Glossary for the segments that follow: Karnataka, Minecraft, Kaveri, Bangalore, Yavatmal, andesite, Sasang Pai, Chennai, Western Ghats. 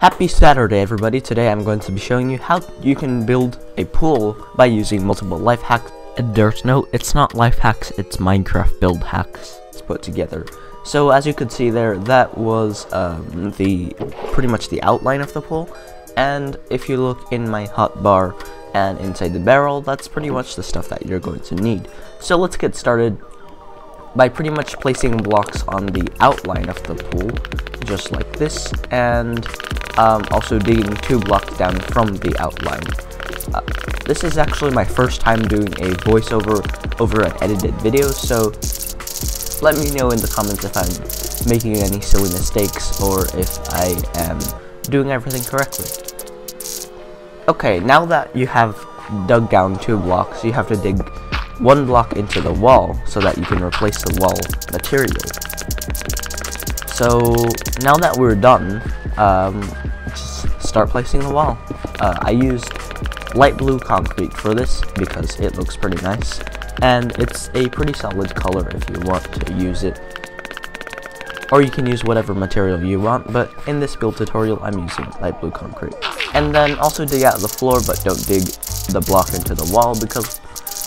Happy Saturday everybody, today I'm going to be showing you how you can build a pool by using multiple life hacks. And there's no, it's not life hacks, it's Minecraft build hacks. It's put together. So as you can see there, that was pretty much the outline of the pool. And if you look in my hotbar and inside the barrel, that's pretty much the stuff that you're going to need. So let's get started by pretty much placing blocks on the outline of the pool, just like this, and also digging 2 blocks down from the outline. This is actually my first time doing a voiceover over an edited video, so let me know in the comments if I'm making any silly mistakes or if I am doing everything correctly. Okay, now that you have dug down 2 blocks, you have to dig 1 block into the wall so that you can replace the wall material. So now that we're done, just start placing the wall. I used light blue concrete for this because it looks pretty nice, and it's a pretty solid color if you want to use it, or you can use whatever material you want, but in this build tutorial I'm using light blue concrete. And then also dig out the floor, but don't dig the block into the wall because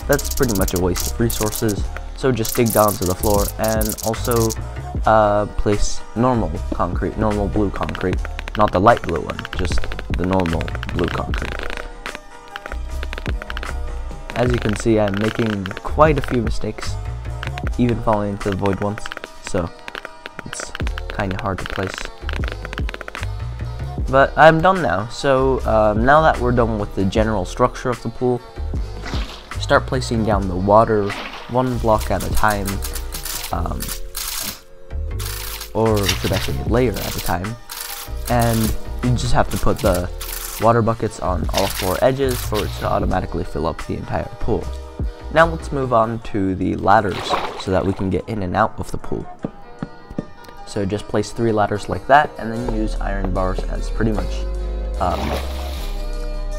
that's pretty much a waste of resources, so just dig down to the floor and also place normal concrete, normal blue concrete, not the light blue one, just the normal blue concrete. As you can see, I'm making quite a few mistakes, even falling into the void once, so it's kind of hard to place. But I'm done now, so now that we're done with the general structure of the pool, start placing down the water 1 block at a time, or should I say layer at a time, and you just have to put the water buckets on all 4 edges for it to automatically fill up the entire pool. Now let's move on to the ladders so that we can get in and out of the pool. So just place 3 ladders like that, and then use iron bars as pretty much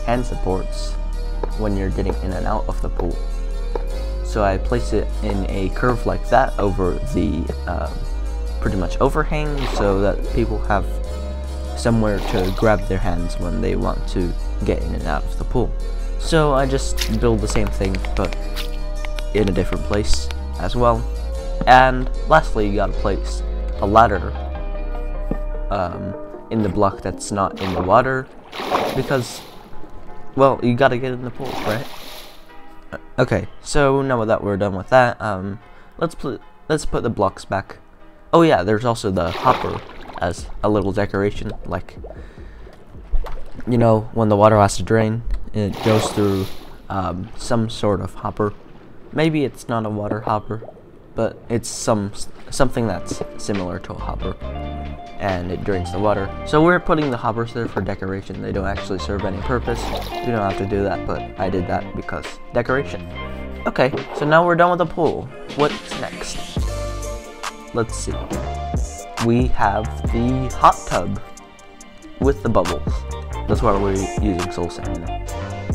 hand supports when you're getting in and out of the pool. So I place it in a curve like that over the pretty much overhang so that people have somewhere to grab their hands when they want to get in and out of the pool. So I just build the same thing but in a different place as well. And lastly, you gotta place a ladder in the block that's not in the water because, well, you gotta get in the pool, right? Okay, so now that we're done with that, let's put the blocks back. Oh yeah, there's also the hopper as a little decoration, like, you know, when the water has to drain, it goes through some sort of hopper. Maybe it's not a water hopper, but it's something that's similar to a hopper, and it drains the water. So we're putting the hoppers there for decoration. They don't actually serve any purpose. You don't have to do that, but I did that because decoration. Okay, so now we're done with the pool. What's next? Let's see. We have the hot tub with the bubbles. That's why we're using soul sand now.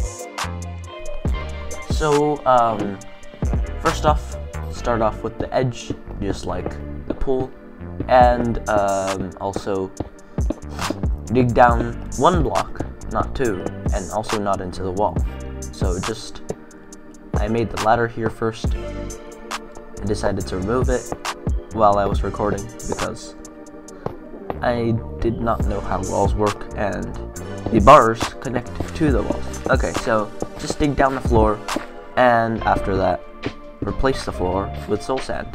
So first off, start off with the edge, just like the pool, and also dig down 1 block, not 2, and also not into the wall. So just, I made the ladder here first and decided to remove it while I was recording because I did not know how walls work and the bars connect to the walls. Okay, so just dig down the floor, and after that replace the floor with soul sand.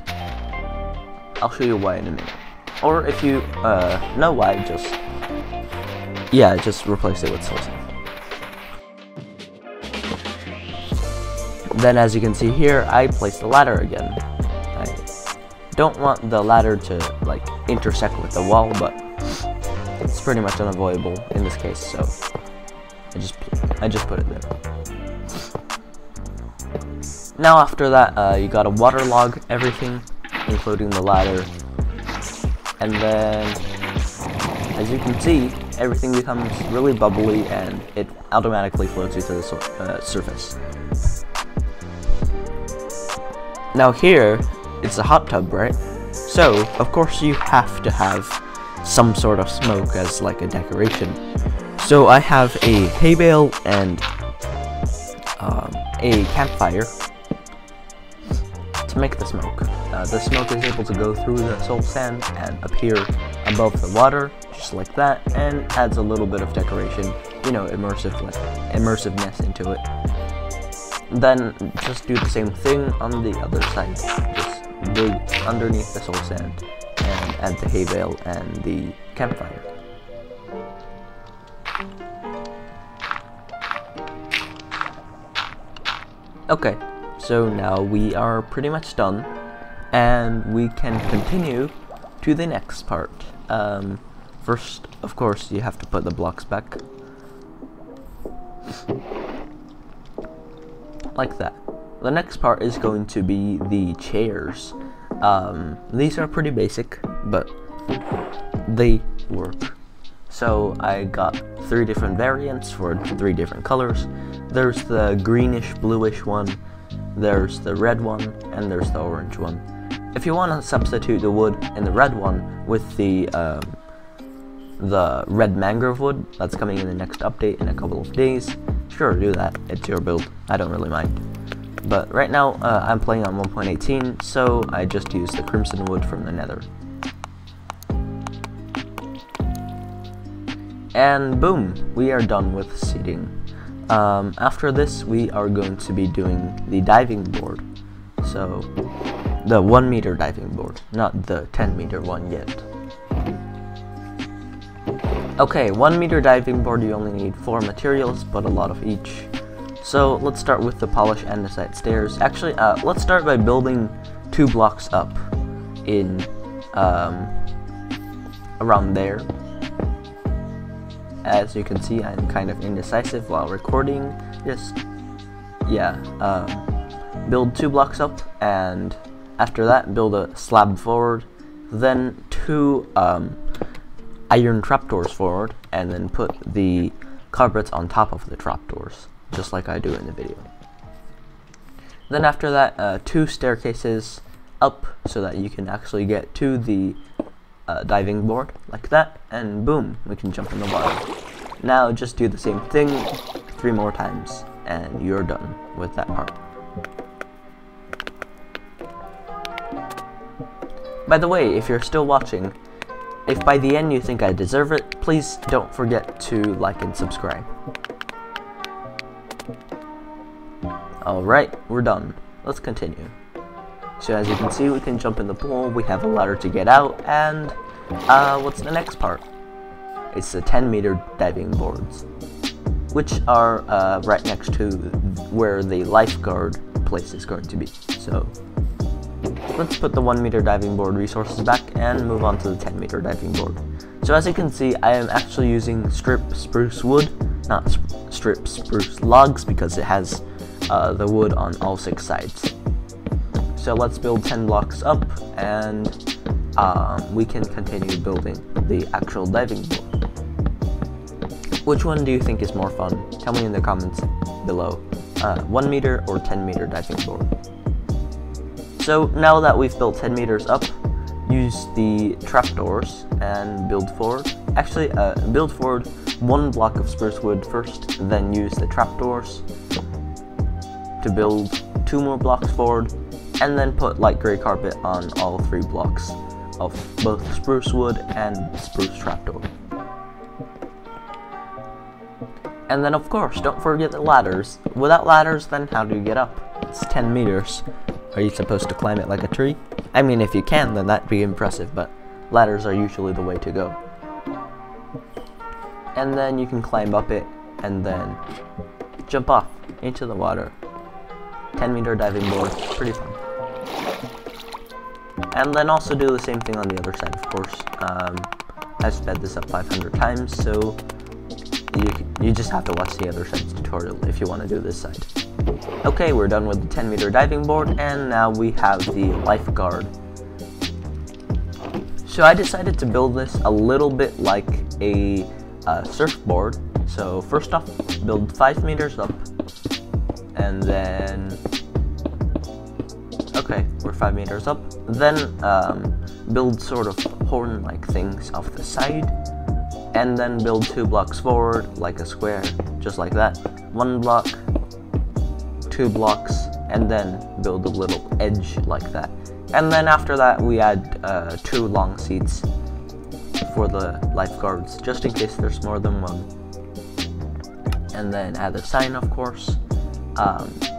I'll show you why in a minute, or if you know why, just replace it with soul sand. Then as you can see here, I placed the ladder again. Don't want the ladder to like intersect with the wall, but it's pretty much unavoidable in this case, so I just put it there. Now after that, you gotta waterlog everything, including the ladder, and then as you can see, everything becomes really bubbly and it automatically floats you to the surface. Now here, it's a hot tub, right? So, of course you have to have some sort of smoke as like a decoration. So I have a hay bale and a campfire to make the smoke. The smoke is able to go through the soul sand and appear above the water, just like that, and adds a little bit of decoration, you know, immersiveness into it. Then just do the same thing on the other side. Just dig underneath the soul sand and add the hay bale and the campfire. Okay, so now we are pretty much done, and we can continue to the next part. First, of course, you have to put the blocks back. Like that. The next part is going to be the chairs. These are pretty basic, but they work. So I got 3 different variants for 3 different colors. There's the greenish-bluish one, there's the red one, and there's the orange one. If you want to substitute the wood in the red one with the red mangrove wood that's coming in the next update in a couple of days, sure, do that. It's your build. I don't really mind. But right now, I'm playing on 1.18, so I just use the crimson wood from the nether. And boom, we are done with seeding. After this, we are going to be doing the diving board. So, the 1-meter diving board, not the 10-meter one yet. Okay, 1-meter diving board, you only need 4 materials, but a lot of each. So let's start with the polished andesite stairs. Actually, let's start by building 2 blocks up in around there. As you can see, I'm kind of indecisive while recording. Just yeah, build 2 blocks up, and after that, build a slab forward. Then 2. Iron trapdoors forward, and then put the carpets on top of the trapdoors, just like I do in the video. Then after that, 2 staircases up so that you can actually get to the diving board, like that, and boom, we can jump in the water. Now just do the same thing 3 more times, and you're done with that part. By the way, if you're still watching, if by the end you think I deserve it, please don't forget to like and subscribe. Alright, we're done. Let's continue. So as you can see, we can jump in the pool, we have a ladder to get out, and what's the next part? It's the 10-meter diving boards, which are right next to where the lifeguard place is going to be. So let's put the 1-meter diving board resources back and move on to the 10-meter diving board. So as you can see, I am actually using strip spruce wood, not strip spruce logs, because it has the wood on all 6 sides. So let's build 10 blocks up, and we can continue building the actual diving board. Which one do you think is more fun? Tell me in the comments below, 1-meter or 10-meter diving board. So now that we've built 10 meters up, use the trapdoors and build forward. Actually, build forward 1 block of spruce wood first, then use the trapdoors to build 2 more blocks forward, and then put light gray carpet on all 3 blocks of both spruce wood and spruce trapdoor. And then of course, don't forget the ladders. Without ladders, then how do you get up? It's 10 meters. Are you supposed to climb it like a tree? I mean, if you can, then that'd be impressive, but ladders are usually the way to go. And then you can climb up it, and then jump off into the water. 10-meter diving board, pretty fun. And then also do the same thing on the other side, of course. I've sped this up 500 times, so you just have to watch the other side's tutorial if you want to do this side. Okay, we're done with the 10-meter diving board, and now we have the lifeguard. So I decided to build this a little bit like a surfboard. So first off, build 5 meters up, and then okay, we're 5 meters up. Then build sort of horn-like things off the side, and then build 2 blocks forward, like a square, just like that. 1 block, 2 blocks, and then build a little edge like that. And then after that, we add 2 long seats for the lifeguards, just in case there's more than one. And then add a sign, of course.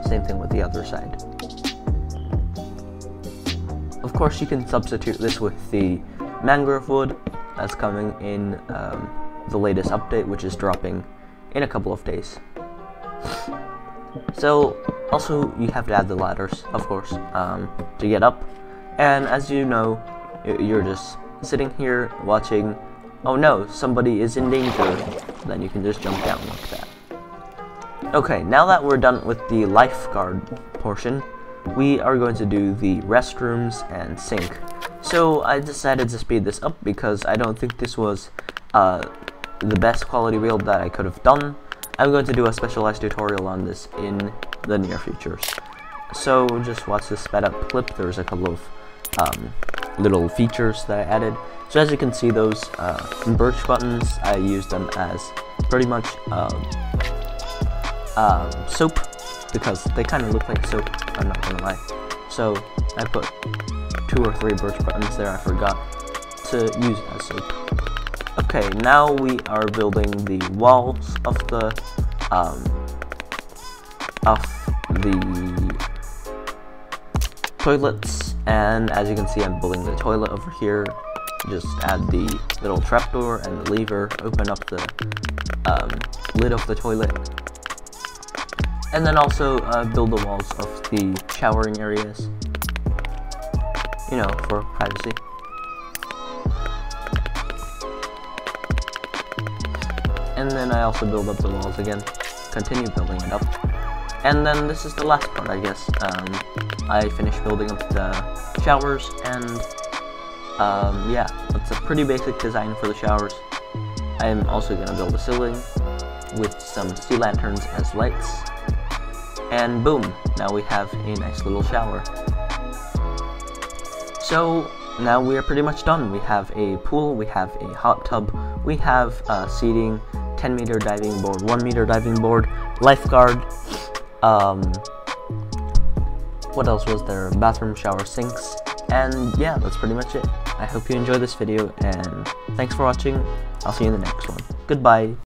Same thing with the other side. Of course, you can substitute this with the mangrove wood that's coming in the latest update, which is dropping in a couple of days. So, also, you have to add the ladders, of course, to get up. And as you know, you're just sitting here watching, oh no, somebody is in danger, then you can just jump down like that. Okay, now that we're done with the lifeguard portion, we are going to do the restrooms and sink. So I decided to speed this up because I don't think this was the best quality build that I could have done. I'm going to do a specialized tutorial on this in the near future. So just watch this sped up clip. There's a couple of little features that I added. So as you can see, those birch buttons, I use them as pretty much soap, because they kind of look like soap, I'm not gonna lie. So I put 2 or 3 birch buttons there, I forgot to use as soap. Okay, now we are building the walls of the toilets, and as you can see, I'm building the toilet over here. Just add the little trapdoor and the lever, open up the lid of the toilet, and then also build the walls of the showering areas, you know, for privacy. And then I also build up the walls again, continue building it up. And then this is the last part, I guess. I finished building up the showers, and yeah, it's a pretty basic design for the showers. I'm also going to build a ceiling with some sea lanterns as lights, and boom, now we have a nice little shower. So now we are pretty much done. We have a pool, we have a hot tub, we have seating, 10 meter diving board, 1 meter diving board, lifeguard. What else was there? Bathroom, shower, sinks, and yeah, that's pretty much it. I hope you enjoyed this video, and thanks for watching. I'll see you in the next one. Goodbye.